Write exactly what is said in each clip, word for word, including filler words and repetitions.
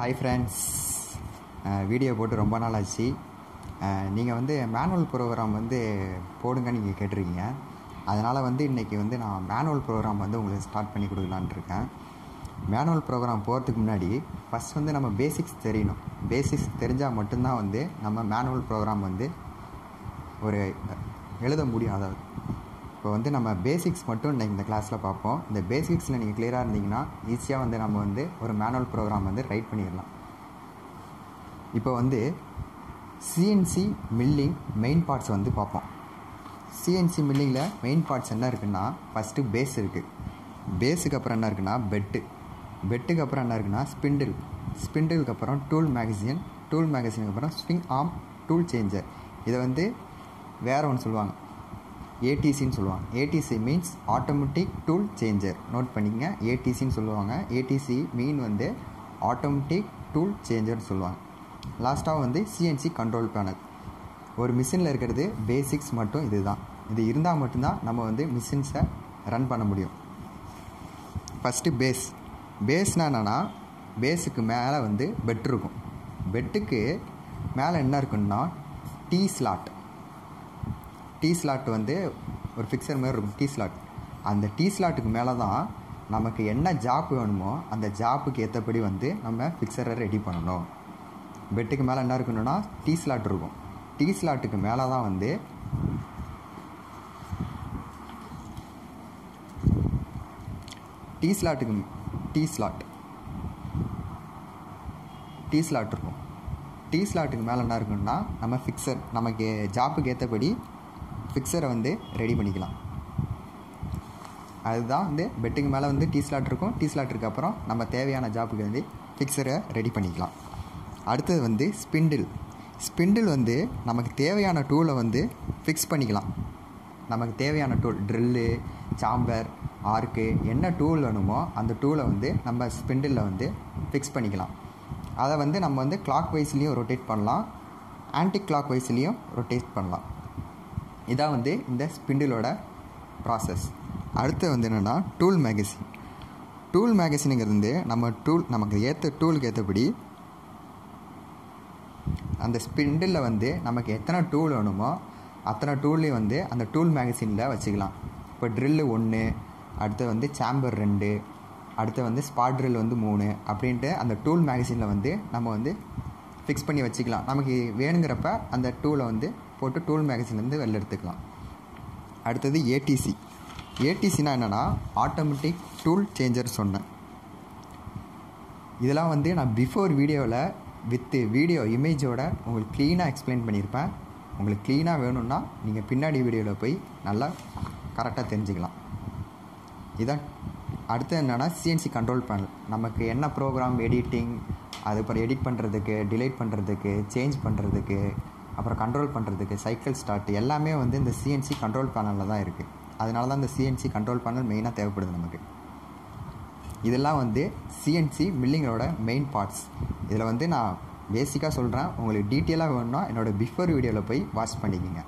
Hi friends, video போட்டு ரொம்ப நாள் ஆச்சு. நீங்கள் வந்து மேனுவல் ப்ரோக்ராம் வந்து போடுங்க நீங்கள் கேட்டிருக்கீங்க. அதனால் வந்து இன்றைக்கி வந்து நான் மேனுவல் ப்ரோக்ராம் வந்து உங்களுக்கு ஸ்டார்ட் பண்ணி கொடுக்கலான்னு இருக்கேன். மேனுவல் ப்ரோக்ராம் போகிறதுக்கு முன்னாடி ஃபஸ்ட் வந்து நம்ம பேசிக்ஸ் தெரியணும். பேசிக்ஸ் தெரிஞ்சால் மட்டும்தான் வந்து நம்ம மேனுவல் ப்ரோக்ராம் வந்து ஒரு எழுத முடியும். அதாவது இப்போ வந்து நம்ம பேசிக்ஸ் மட்டும் இன்றைக்கி இந்த கிளாஸில் பார்ப்போம். இந்த பேசிக்ஸில் நீங்கள் கிளியராக இருந்தீங்கன்னா ஈஸியாக வந்து நம்ம வந்து ஒரு மேனுவல் ப்ரோக்ராம் வந்து ரைட் பண்ணிடலாம். இப்போ வந்து சிஎன்சி மில்லிங் மெயின் பார்ட்ஸ் வந்து பார்ப்போம். சிஎன்சி மில்லிங்கில் மெயின் பார்ட்ஸ் என்ன இருக்குன்னா, ஃபஸ்ட்டு பேஸ் இருக்குது. பேஸுக்கு அப்புறம் என்ன இருக்குன்னா பெட்டு. பெட்டுக்கு அப்புறம் என்ன இருக்குன்னா ஸ்பிண்டில். ஸ்பிண்டிலுக்கு அப்புறம் டூல் மேகசின். டூல் மேகசினுக்கு அப்புறம் ஸ்விங் ஆர்ம், டூல் சேஞ்சர். இதை வந்து வேறு ஒன்று சொல்லுவாங்க, ஏடிசின்னு சொல்லுவாங்க. ATC means automatic tool changer. Note பண்ணிக்கங்க, ஏடிசின்னு சொல்லுவாங்க. ஏடிசி மீன் வந்து ஆட்டோமேட்டிக் டூல் சேஞ்சர்னு சொல்லுவாங்க. லாஸ்ட்டாக வந்து சிஎன்சி கண்ட்ரோல் பேனல். ஒரு மிஷினில் இருக்கிறது பேசிக்ஸ் மட்டும் இது தான். இது இருந்தால் மட்டும்தான் நம்ம வந்து மிஷின்ஸை ரன் பண்ண முடியும். First base. பேஸ்னால் என்னென்னா, பேஸுக்கு மேலே வந்து பெட் இருக்கும். பெட்டுக்கு மேலே என்ன இருக்குன்னா டி ஸ்லாட். டி ஸ்லாட் வந்து ஒரு ஃபிக்ஸர் மாதிரி இருக்கும். டி ஸ்லாட், அந்த டி ஸ்லாட்டுக்கு மேலே தான் நமக்கு என்ன ஜாப் வேணுமோ அந்த ஜாப்புக்கு ஏற்றபடி வந்து நம்ம ஃபிக்ஸரை ரெடி பண்ணணும். பெட்டுக்கு மேலே என்ன இருக்கணும்னா டி ஸ்லாட் இருக்கும். டி ஸ்லாட்டுக்கு மேலே தான் வந்து டி ஸ்லாட்டுக்கு டி ஸ்லாட் டி ஸ்லாட் இருக்கும். டி ஸ்லாட்டுக்கு மேலே என்ன இருக்குன்னா நம்ம ஃபிக்ஸர், நமக்கு ஜாப்புக்கு ஏற்றபடி ஃபிக்ஸரை வந்து ரெடி பண்ணிக்கலாம். அதுதான் வந்து பெட்டுக்கு மேலே வந்து டீ ஸ்லாட் இருக்கும். டீ ஸ்லாட்டுக்கு அப்புறம் நம்ம தேவையான ஜாப்புக்கு வந்து ஃபிக்ஸரை ரெடி பண்ணிக்கலாம். அடுத்தது வந்து ஸ்பிண்டில். ஸ்பிண்டில் வந்து நமக்கு தேவையான டூலை வந்து ஃபிக்ஸ் பண்ணிக்கலாம். நமக்கு தேவையான டூல், ட்ரில்லு, சாம்பர், ஆர்க்கு, என்ன டூல் வேணுமோ அந்த டூலை வந்து நம்ம ஸ்பிண்டிலில் வந்து ஃபிக்ஸ் பண்ணிக்கலாம். அதை வந்து நம்ம வந்து கிளாக் வைஸ்லேயும் ரொட்டேட் பண்ணலாம், ஆன்டி கிளாக் வைஸ்லேயும் ரொட்டேட் பண்ணலாம். இதான் வந்து இந்த ஸ்பிண்டிலோட ப்ராசஸ். அடுத்து வந்து என்னென்னா டூல் மேகசின். டூல் மேகசினுங்கிறது வந்து நம்ம டூல், நமக்கு ஏற்ற டூலுக்கு ஏற்றபடி அந்த ஸ்பிண்டிலில் வந்து நமக்கு எத்தனை டூல் வேணுமோ அத்தனை டூல்லையும் வந்து அந்த டூல் மேகசினில் வச்சுக்கலாம். இப்போ ட்ரில்லு ஒன்று, அடுத்து வந்து சாம்பர் ரெண்டு, அடுத்து வந்து ஸ்பாட் ட்ரில் வந்து மூணு அப்படின்ட்டு அந்த டூல் மேகசினில் வந்து நம்ம வந்து ஃபிக்ஸ் பண்ணி வச்சுக்கலாம். நமக்கு வேணுங்கிறப்ப அந்த டூலை வந்து போட்டு டூல் மேகசின்லேருந்து வெளில எடுத்துக்கலாம். அடுத்தது ஏடிசி. ஏடிசினா என்னென்னா ஆட்டோமேட்டிக் டூல் சேஞ்சர் சொன்னேன். இதெல்லாம் வந்து நான் பிஃபோர் வீடியோவில் வித்து வீடியோ இமேஜோட உங்களுக்கு க்ளீனாக எக்ஸ்பிளைன் பண்ணியிருப்பேன். உங்களுக்கு க்ளீனாக வேணும்னா நீங்கள் பின்னாடி வீடியோவில் போய் நல்லா கரெக்டாக தெரிஞ்சுக்கலாம். இதான். அடுத்தது என்னென்னா சிஎன்சி கண்ட்ரோல் பேனல். நமக்கு என்ன ப்ரோக்ராம் எடிட்டிங், அதுக்கப்புறம் எடிட் பண்ணுறதுக்கு, டிலீட் பண்ணுறதுக்கு, சேஞ்ச் பண்ணுறதுக்கு, அப்புறம் கண்ட்ரோல் பண்ணுறதுக்கு, சைக்கிள் ஸ்டார்ட், எல்லாமே வந்து இந்த சிஎன்சி கண்ட்ரோல் பேனலில் தான் இருக்குது. அதனால தான் இந்த சிஎன்சி கண்ட்ரோல் பேனல் மெயினாக தேவைப்படுது நமக்கு. இதெல்லாம் வந்து சிஎன்சி மில்லிங்கோட மெயின் பார்ட்ஸ். இதில் வந்து நான் பேசிக்காக சொல்கிறேன், உங்களுக்கு டீட்டெயிலாக வேணும்னா என்னோடய பிஃபோர் வீடியோவில் போய் வாட்ச் பண்ணிக்கோங்க.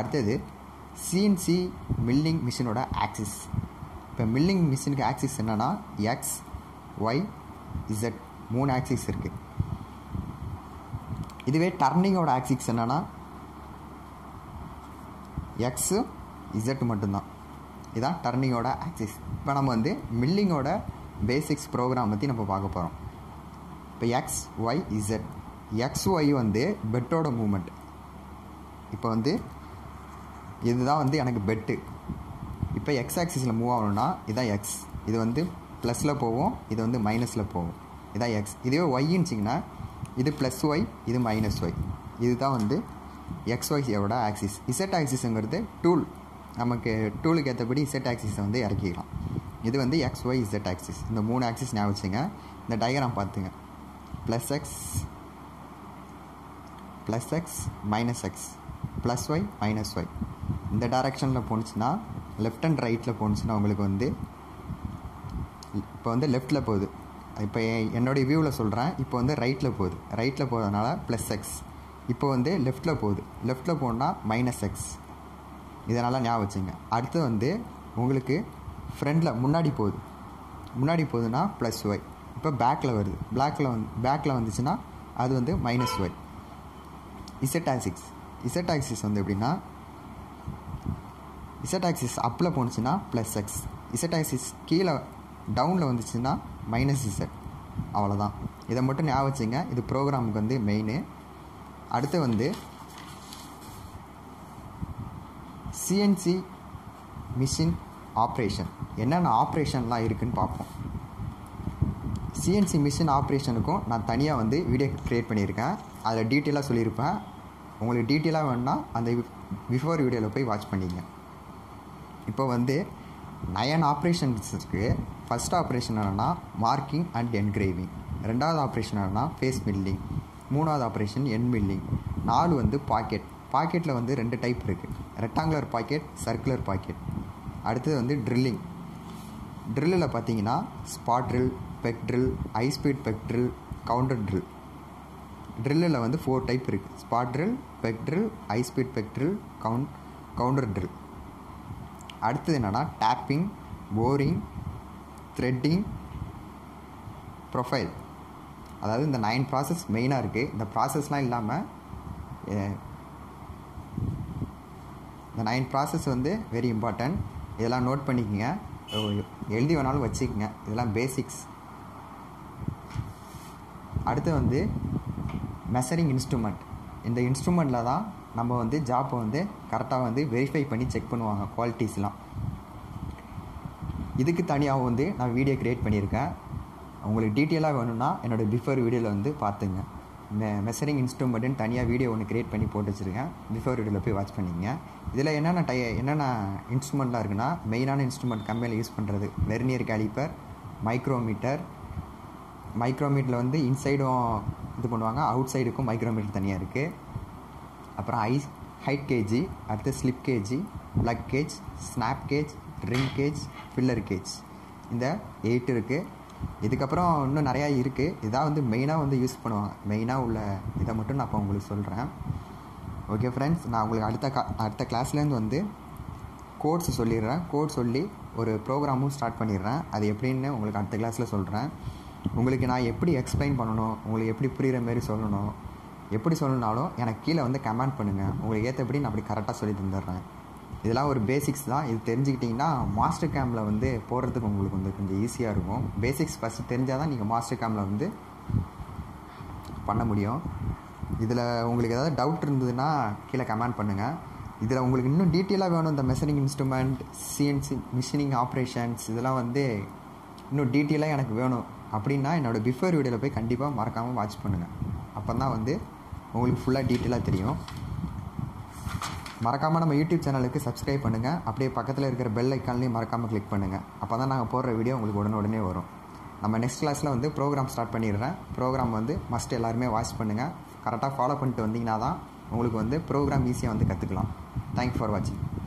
அடுத்தது சிஎன்சி மில்லிங் மிஷினோட ஆக்சிஸ். இப்போ மில்லிங் மிஷினுக்கு ஆக்சிஸ் என்னென்னா எக்ஸ், ஒய், இசட், மூணு ஆக்சிஸ் இருக்குது. இதுவே டர்னிங்கோட ஆக்சிஸ் என்னென்னா எக்ஸு இசட் மட்டும்தான். இதுதான் டர்னிங்கோட ஆக்சிஸ். இப்போ நம்ம வந்து மில்லிங்கோட பேசிக்ஸ் ப்ரோக்ராம் பற்றி நம்ம பார்க்க போகிறோம். இப்போ X, Y, Z. X Y வந்து பெட்டோட மூமெண்ட். இப்போ வந்து இதுதான் வந்து எனக்கு பெட்டு. இப்போ எக்ஸ் ஆக்சிஸில் மூவ் ஆகணும்னா இதுதான் எக்ஸ். இது வந்து ப்ளஸில் போவோம், இது வந்து மைனஸில் போவோம். இதான் எக்ஸ். இதுவே ஒய்னுச்சிங்கன்னா இது ப்ளஸ் ஒய், இது மைனஸ் ஒய். இதுதான் வந்து எக்ஸ்ஒய்யோட ஆக்சிஸ். இசட் ஆக்சிஸுங்கிறது டூல், நமக்கு டூலுக்கு ஏற்றபடி இசட் ஆக்சிஸை வந்து இறக்கிக்கலாம். இது வந்து எக்ஸ்ஒய் இசட் ஆக்சிஸ். இந்த மூணு ஆக்சிஸ் ஞாபகம் வச்சுங்க. இந்த டயக்ராம் பார்த்துங்க, plus X plus X minus X plus Y minus Y. இந்த டைரெக்ஷனில் போணுச்சுன்னா, லெஃப்ட் அண்ட் ரைட்டில் போணுச்சுன்னா உங்களுக்கு வந்து இப்போ வந்து லெஃப்டில் போகுது. இப்போ என்னுடைய வியூவில் சொல்கிறேன். இப்போ வந்து ரைட்டில் போகுது. ரைட்டில் போகிறதுனால ப்ளஸ் எக்ஸ். இப்போ வந்து லெஃப்டில் போகுது. லெஃப்டில் போனால் மைனஸ் எக்ஸ். இதனால் ஞாபகம் வச்சுங்க. அடுத்து வந்து உங்களுக்கு ஃப்ரெண்டில் முன்னாடி போகுது. முன்னாடி போகுதுன்னா ப்ளஸ் ஒய். இப்போ பேக்கில் வருது, பிளாக்கில் வந்து பேக்கில் வந்துச்சுன்னா அது வந்து minus Y. Z axis, Z axis வந்து எப்படின்னா இசட் ஆக்சிஸ் அப்பில் போணுச்சுன்னா ப்ளஸ் எக்ஸ், இசட் ஆக்சிஸ் கீழே டவுனில் வந்துச்சுன்னா மைனஸ் இசட். அவ்வளோதான், இதை மட்டும் ஞாபகம் வச்சுங்க. இது ப்ரோக்ராமுக்கு வந்து மெயினு. அடுத்து வந்து சிஎன்சி மிஷின் ஆப்ரேஷன், என்னென்ன ஆப்ரேஷன்லாம் இருக்குதுன்னு பார்ப்போம். சிஎன்சி மிஷின் ஆப்ரேஷனுக்கும் நான் தனியாக வந்து வீடியோ க்ரியேட் பண்ணியிருக்கேன், அதில் டீட்டெயிலாக சொல்லியிருப்பேன். உங்களுக்கு டீட்டெயிலாக வேணுன்னா அந்த பிஃபோர் வீடியோவில் போய் வாட்ச் பண்ணிங்க. இப்போ வந்து நயன் ஆப்ரேஷன்ஸ் இருக்குது. ஃபஸ்ட் ஆப்ரேஷன் என்னென்னா மார்க்கிங் அண்ட் என்கிரேவிங், ரெண்டாவது ஆப்ரேஷன் என்னென்னா ஃபேஸ் மில்லிங், மூணாவது ஆப்ரேஷன் என் மில்லிங், நாலு வந்து பாக்கெட். பாக்கெட்டில் வந்து ரெண்டு டைப் இருக்குது, ரெக்டாங்குலர் பாக்கெட், சர்க்குலர் பாக்கெட். அடுத்தது வந்து ட்ரில்லிங். ட்ரில்லில் பார்த்தீங்கன்னா spot drill, peck drill, high speed peck drill, counter drill. ட்ரில்லில் வந்து ஃபோர் டைப் இருக்குது, spot drill, peck drill, high speed peck drill, count counter drill. அடுத்தது என்னென்னா டேப்பிங், போரிங், த்ரெட்டிங், ப்ரொஃபைல். அதாவது இந்த நைன் ப்ராசஸ் மெயினாக இருக்குது. இந்த ப்ராசஸ்லாம் இல்லாமல் இந்த நைன் ப்ராசஸ் வந்து வெரி இம்பார்ட்டன்ட். இதெல்லாம் நோட் பண்ணிக்கோங்க, எழுதி வேணாலும் வச்சுக்கோங்க, இதெல்லாம் பேசிக்ஸ். அடுத்து வந்து மெஷரிங் இன்ஸ்ட்ருமெண்ட். இந்த இன்ஸ்ட்ருமெண்ட்டில் தான் நம்ம வந்து ஜாப்பை வந்து கரெக்டாக வந்து வெரிஃபை பண்ணி செக் பண்ணுவாங்க குவாலிட்டிஸ்லாம். இதுக்கு தனியாக வந்து நான் வீடியோ க்ரியேட் பண்ணியிருக்கேன், உங்களுக்கு டீட்டெயிலாக வேணும்னா என்னோடய பிஃபோர் வீடியோவில் வந்து பார்த்துங்க. மெ மெஷரிங் இன்ஸ்ட்ருமெண்ட்டுன்னு தனியாக வீடியோ ஒன்று க்ரியேட் பண்ணி போட்டு வச்சுருக்கேன், பிஃபோர் வீடியோவில் போய் வாட்ச் பண்ணிங்க. இதில் என்னென்ன டை என்னென்ன இன்ஸ்ட்ருமெண்ட்லாம் இருக்குன்னா மெயினான இன்ஸ்ட்ருமெண்ட் கம்பெனியில் யூஸ் பண்ணுறது வெர்னியர் கேலிப்பர், மைக்ரோமீட்டர். மைக்ரோமீட்டரில் வந்து இன்சைடும் இது பண்ணுவாங்க, அவுட் சைடுக்கும் மைக்ரோமீட்டர் தனியாக இருக்குது. அப்புறம் ஐ ஹைட் கேஜி, அடுத்து slip gauge, plug gauge, snap gauge, ring gauge, filler gauge, இந்த எயிட் இருக்குது. இதுக்கப்புறம் இன்னும் நிறையா இருக்குது, இதான் வந்து மெயினாக வந்து யூஸ் பண்ணுவாங்க. மெயினாக உள்ள இதை மட்டும் நான் இப்போ உங்களுக்கு சொல்கிறேன். ஓகே ஃப்ரெண்ட்ஸ், நான் உங்களுக்கு அடுத்த கா அடுத்த கிளாஸ்லேருந்து வந்து கோட்ஸ் சொல்லிடுறேன். கோட் சொல்லி ஒரு ப்ரோக்ராமும் ஸ்டார்ட் பண்ணிடுறேன், அது எப்படின்னு உங்களுக்கு அடுத்த கிளாஸில் சொல்கிறேன். உங்களுக்கு நான் எப்படி எக்ஸ்பிளைன் பண்ணணும், உங்களுக்கு எப்படி புரிகிற மாரி சொல்லணும், எப்படி சொல்லணும்னாலும் எனக்கு கீழே வந்து கமெண்ட் பண்ணுங்கள், உங்களுக்கு ஏற்றபடி நான் அப்படி கரெக்டாக சொல்லி தந்துடுறேன். இதெல்லாம் ஒரு பேசிக்ஸ் தான், இது தெரிஞ்சுக்கிட்டிங்கன்னா மாஸ்டர் கேமில் வந்து போடுறதுக்கு உங்களுக்கு வந்து கொஞ்சம் ஈஸியாக இருக்கும். பேசிக்ஸ் ஃபஸ்ட்டு தெரிஞ்சால் தான் நீங்கள் மாஸ்டர் கேமில் வந்து பண்ண முடியும். இதில் உங்களுக்கு ஏதாவது டவுட் இருந்ததுன்னா கீழே கமெண்ட் பண்ணுங்கள். இதில் உங்களுக்கு இன்னும் டீட்டெயிலாக வேணும், இந்த measuring instrument, CNC machining operations, இதெல்லாம் வந்து இன்னும் டீட்டெயிலாக எனக்கு வேணும் அப்படின்னா என்னோடய பிஃபோர் வீடியோவில் போய் கண்டிப்பாக மறக்காமல் வாட்ச் பண்ணுங்கள். அப்போ தான் வந்து உங்களுக்கு ஃபுல்லாக டீட்டெயிலாக தெரியும். மறக்காமல் நம்ம யூடியூப் சேனலுக்கு சப்ஸ்கிரைப் பண்ணுங்கள், அப்படியே பக்கத்தில் இருக்கிற பெல் ஐக்கான்லேயும் மறக்காமல் கிளிக் பண்ணுங்கள். அப்போ தான் நாங்கள் போடுற வீடியோ உங்களுக்கு உடனே உடனே வரும். நம்ம நெக்ஸ்ட் கிளாஸில் வந்து ப்ரோக்ராம் ஸ்டார்ட் பண்ணிடுறேன். ப்ரோக்ராம் வந்து மஸ்ட் எல்லாருமே வாட்ச் பண்ணுங்கள், கரெக்டாக ஃபாலோ பண்ணிட்டு வந்தீங்கன்னா தான் உங்களுக்கு வந்து ப்ரோக்ராம் ஈஸியாக வந்து கற்றுக்கலாம். தேங்க்ஸ் ஃபார் வாட்சிங்.